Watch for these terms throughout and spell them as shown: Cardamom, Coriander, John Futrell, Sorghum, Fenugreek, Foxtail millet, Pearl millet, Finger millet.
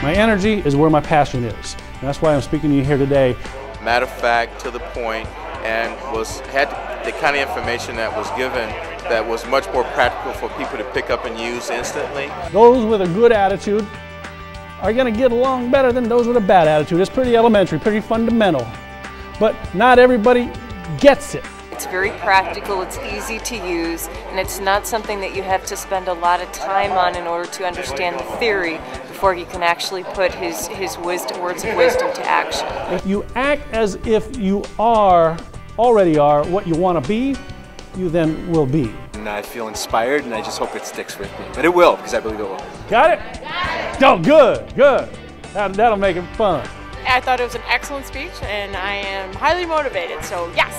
My energy is where my passion is. And that's why I'm speaking to you here today. Matter of fact, to the point, and had the kind of information that was given that was much more practical for people to pick up and use instantly. Those with a good attitude are going to get along better than those with a bad attitude. It's pretty elementary, pretty fundamental, but not everybody gets it. It's very practical, it's easy to use, and it's not something that you have to spend a lot of time on in order to understand the theory before he can actually put his wisdom, words of wisdom to action. If you act as if you already are what you want to be, you then will be. And I feel inspired, and I just hope it sticks with me. But it will, because I believe it will. Got it? Got it. Oh, good, good. That'll make it fun. I thought it was an excellent speech, and I am highly motivated, so yes.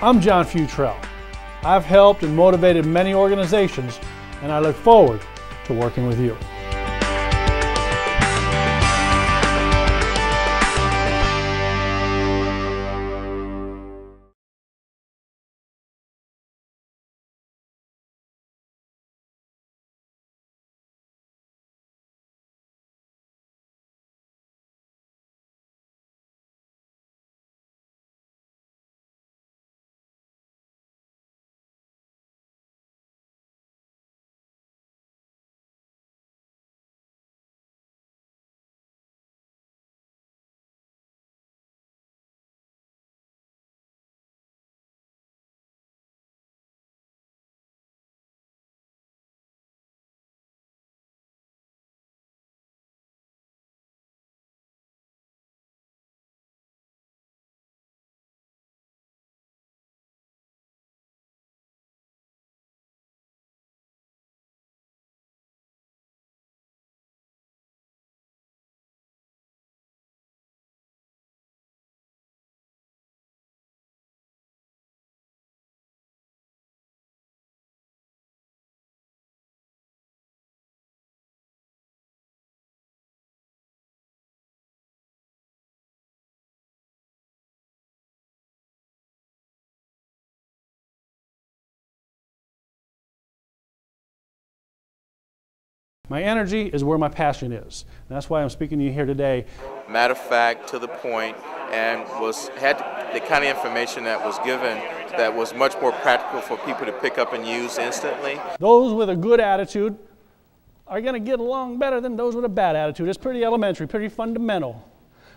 I'm John Futrell. I've helped and motivated many organizations, and I look forward to working with you. My energy is where my passion is. And that's why I'm speaking to you here today. Matter of fact, to the point, and had the kind of information that was given that was much more practical for people to pick up and use instantly. Those with a good attitude are going to get along better than those with a bad attitude. It's pretty elementary, pretty fundamental,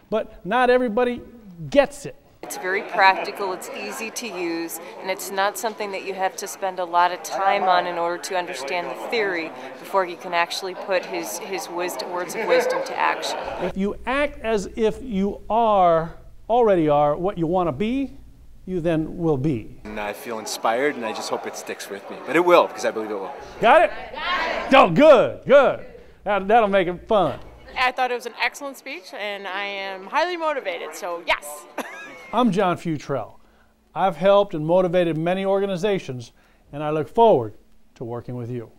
but not everybody gets it. It's very practical, it's easy to use, and it's not something that you have to spend a lot of time on in order to understand the theory before he can actually put his wisdom, words of wisdom to action. If you act as if you already are what you want to be, you then will be. And I feel inspired, and I just hope it sticks with me. But it will, because I believe it will. Got it? Got it. Oh, good, good. That'll make it fun. I thought it was an excellent speech, and I am highly motivated, so yes. I'm John Futrell. I've helped and motivated many organizations, and I look forward to working with you.